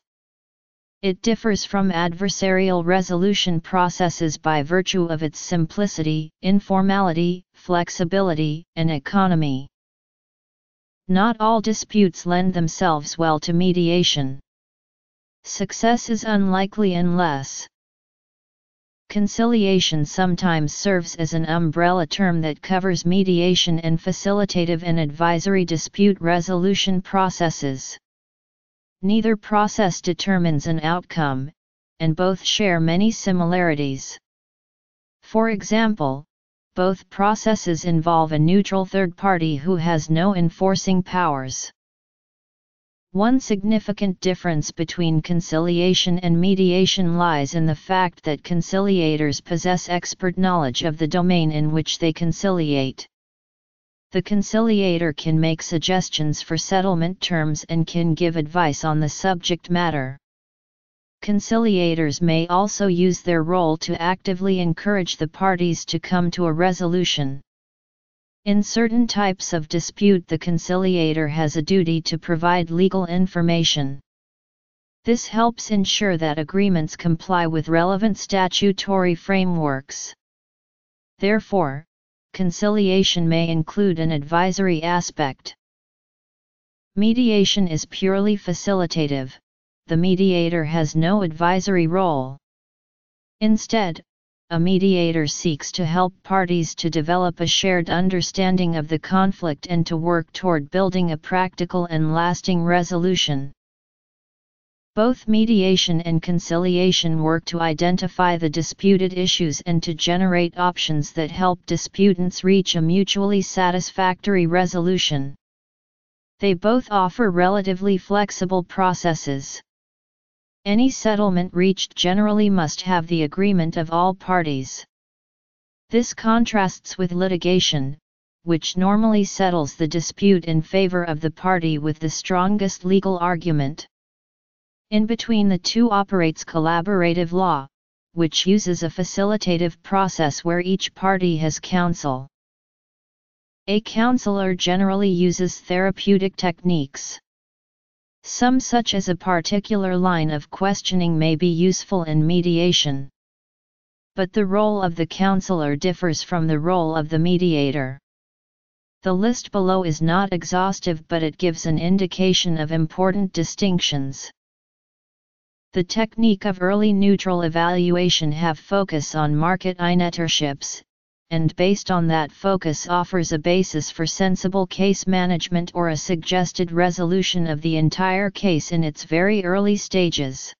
It differs from adversarial resolution processes by virtue of its simplicity, informality, flexibility, and economy. Not all disputes lend themselves well to mediation. Success is unlikely unless conciliation sometimes serves as an umbrella term that covers mediation and facilitative and advisory dispute resolution processes. Neither process determines an outcome, and both share many similarities. For example, both processes involve a neutral third party who has no enforcing powers. One significant difference between conciliation and mediation lies in the fact that conciliators possess expert knowledge of the domain in which they conciliate. The conciliator can make suggestions for settlement terms and can give advice on the subject matter. Conciliators may also use their role to actively encourage the parties to come to a resolution. In certain types of dispute, the conciliator has a duty to provide legal information. This helps ensure that agreements comply with relevant statutory frameworks. Therefore, conciliation may include an advisory aspect. Mediation is purely facilitative. The mediator has no advisory role. Instead, a mediator seeks to help parties to develop a shared understanding of the conflict and to work toward building a practical and lasting resolution. Both mediation and conciliation work to identify the disputed issues and to generate options that help disputants reach a mutually satisfactory resolution. They both offer relatively flexible processes. Any settlement reached generally must have the agreement of all parties. This contrasts with litigation, which normally settles the dispute in favor of the party with the strongest legal argument. In between the two operates collaborative law, which uses a facilitative process where each party has counsel. A counselor generally uses therapeutic techniques. Some, such as a particular line of questioning, may be useful in mediation. But the role of the counselor differs from the role of the mediator. The list below is not exhaustive, but it gives an indication of important distinctions. The technique of early neutral evaluation have focus on market inertierships, and based on that focus offers a basis for sensible case management or a suggested resolution of the entire case in its very early stages.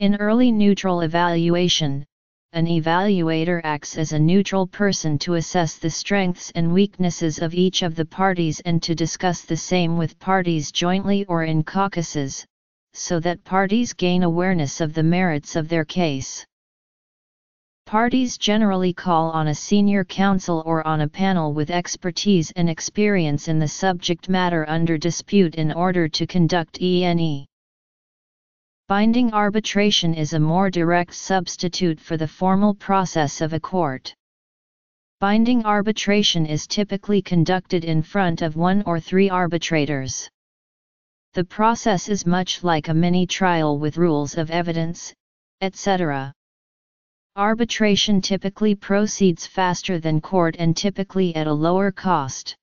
In early neutral evaluation, an evaluator acts as a neutral person to assess the strengths and weaknesses of each of the parties and to discuss the same with parties jointly or in caucuses, so that parties gain awareness of the merits of their case. Parties generally call on a senior counsel or on a panel with expertise and experience in the subject matter under dispute in order to conduct E N E. Binding arbitration is a more direct substitute for the formal process of a court. Binding arbitration is typically conducted in front of one or three arbitrators. The process is much like a mini-trial with rules of evidence, et cetera. Arbitration typically proceeds faster than court and typically at a lower cost.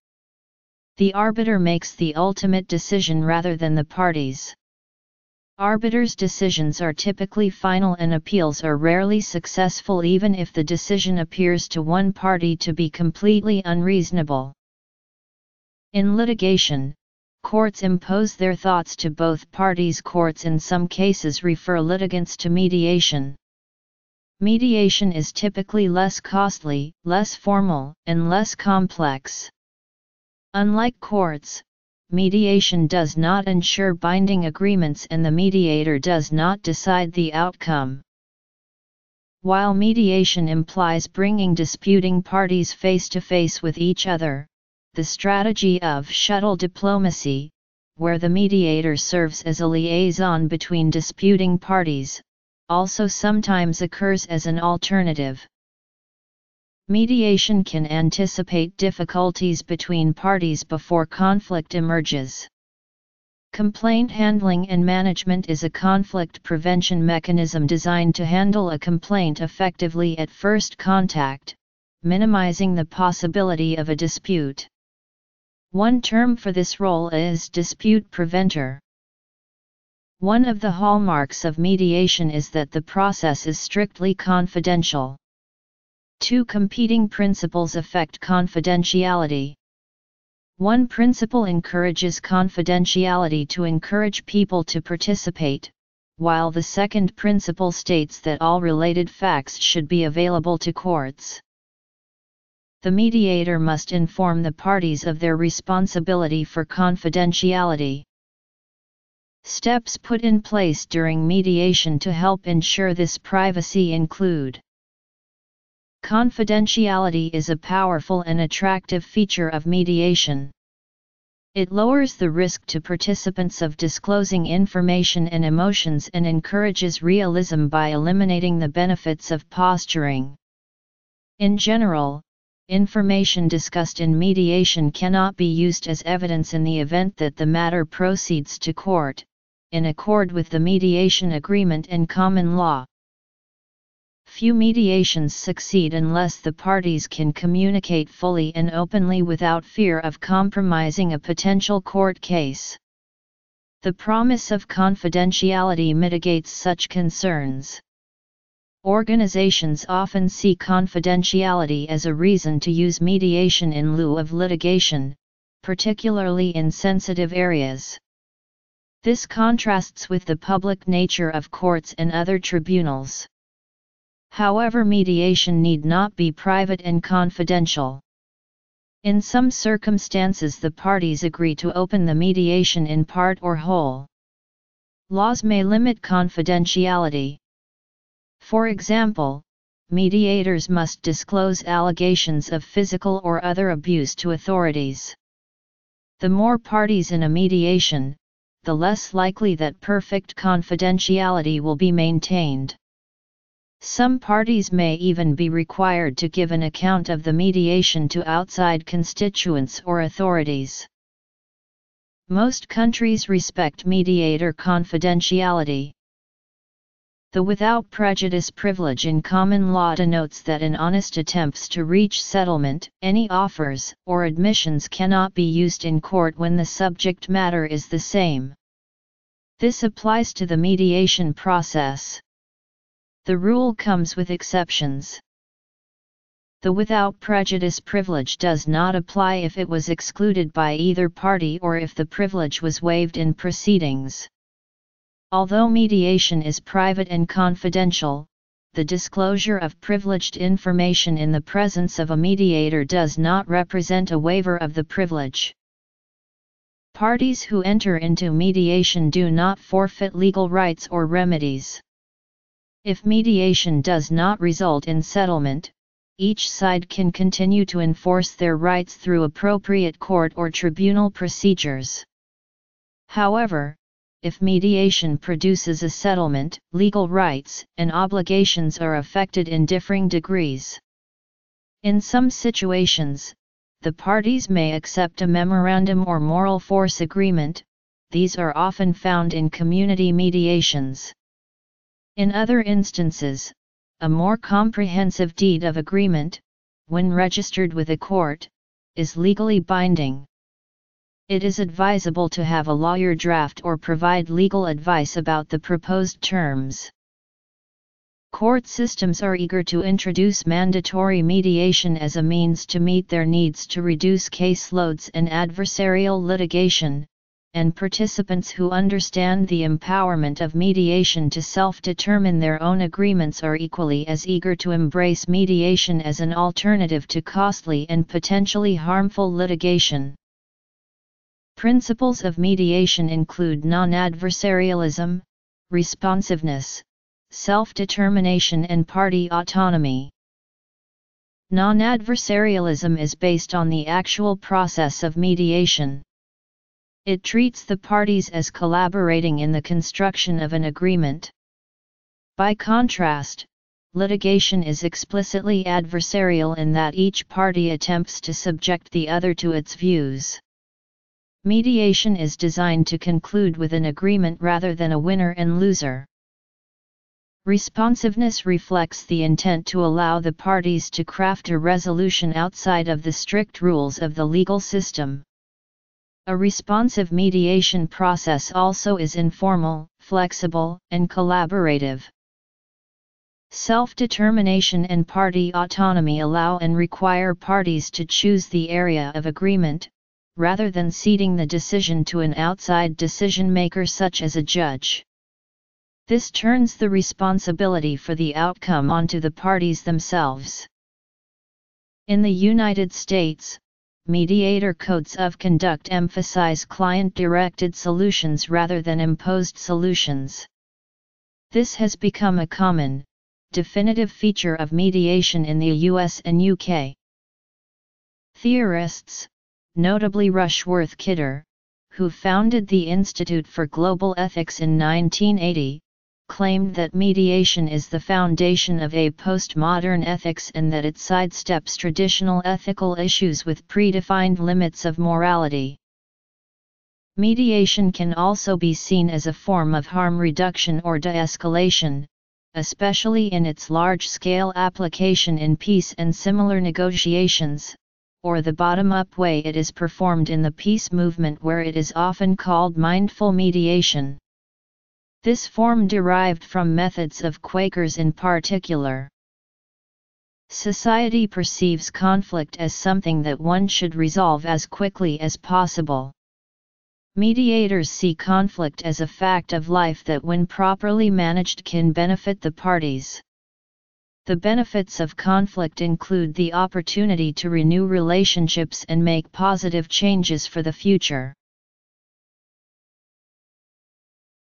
The arbiter makes the ultimate decision rather than the parties. Arbiters' decisions are typically final and appeals are rarely successful, even if the decision appears to one party to be completely unreasonable. In litigation, Courts impose their thoughts to both parties. Courts in some cases refer litigants to mediation. Mediation is typically less costly, less formal, and less complex. Unlike courts, mediation does not ensure binding agreements and the mediator does not decide the outcome. While mediation implies bringing disputing parties face-to-face with each other, the strategy of shuttle diplomacy, where the mediator serves as a liaison between disputing parties, also sometimes occurs as an alternative. Mediation can anticipate difficulties between parties before conflict emerges. Complaint handling and management is a conflict prevention mechanism designed to handle a complaint effectively at first contact, minimizing the possibility of a dispute. One term for this role is dispute preventer. One of the hallmarks of mediation is that the process is strictly confidential. Two competing principles affect confidentiality. One principle encourages confidentiality to encourage people to participate, while the second principle states that all related facts should be available to courts. The mediator must inform the parties of their responsibility for confidentiality. Steps put in place during mediation to help ensure this privacy include: confidentiality is a powerful and attractive feature of mediation. It lowers the risk to participants of disclosing information and emotions and encourages realism by eliminating the benefits of posturing. In general, information discussed in mediation cannot be used as evidence in the event that the matter proceeds to court, in accord with the mediation agreement and common law. Few mediations succeed unless the parties can communicate fully and openly without fear of compromising a potential court case. The promise of confidentiality mitigates such concerns. Organizations often see confidentiality as a reason to use mediation in lieu of litigation, particularly in sensitive areas. This contrasts with the public nature of courts and other tribunals. However, mediation need not be private and confidential. In some circumstances, the parties agree to open the mediation in part or whole. Laws may limit confidentiality. For example, mediators must disclose allegations of physical or other abuse to authorities. The more parties in a mediation, the less likely that perfect confidentiality will be maintained. Some parties may even be required to give an account of the mediation to outside constituents or authorities. Most countries respect mediator confidentiality. The without prejudice privilege in common law denotes that in honest attempts to reach settlement, any offers or admissions cannot be used in court when the subject matter is the same. This applies to the mediation process. The rule comes with exceptions. The without prejudice privilege does not apply if it was excluded by either party or if the privilege was waived in proceedings. Although mediation is private and confidential, the disclosure of privileged information in the presence of a mediator does not represent a waiver of the privilege. Parties who enter into mediation do not forfeit legal rights or remedies. If mediation does not result in settlement, each side can continue to enforce their rights through appropriate court or tribunal procedures. However, if mediation produces a settlement, legal rights and obligations are affected in differing degrees. In some situations, the parties may accept a memorandum or moral force agreement. These are often found in community mediations. In other instances, a more comprehensive deed of agreement, when registered with a court, is legally binding. It is advisable to have a lawyer draft or provide legal advice about the proposed terms. Court systems are eager to introduce mandatory mediation as a means to meet their needs to reduce caseloads and adversarial litigation, and participants who understand the empowerment of mediation to self-determine their own agreements are equally as eager to embrace mediation as an alternative to costly and potentially harmful litigation. Principles of mediation include non-adversarialism, responsiveness, self-determination and party autonomy. Non-adversarialism is based on the actual process of mediation. It treats the parties as collaborating in the construction of an agreement. By contrast, litigation is explicitly adversarial in that each party attempts to subject the other to its views. Mediation is designed to conclude with an agreement rather than a winner and loser. Responsiveness reflects the intent to allow the parties to craft a resolution outside of the strict rules of the legal system. A responsive mediation process also is informal, flexible, and collaborative. Self-determination and party autonomy allow and require parties to choose the area of agreement, rather than ceding the decision to an outside decision-maker such as a judge. This turns the responsibility for the outcome onto the parties themselves. In the United States, mediator codes of conduct emphasize client-directed solutions rather than imposed solutions. This has become a common, definitive feature of mediation in the U S and U K. Theorists, notably Rushworth Kidder, who founded the Institute for Global Ethics in nineteen eighty, claimed that mediation is the foundation of a postmodern ethics and that it sidesteps traditional ethical issues with predefined limits of morality. Mediation can also be seen as a form of harm reduction or de-escalation, especially in its large-scale application in peace and similar negotiations, or the bottom-up way it is performed in the peace movement, where it is often called mindful mediation. This form derived from methods of Quakers in particular. Society perceives conflict as something that one should resolve as quickly as possible. Mediators see conflict as a fact of life that, when properly managed, can benefit the parties. The benefits of conflict include the opportunity to renew relationships and make positive changes for the future.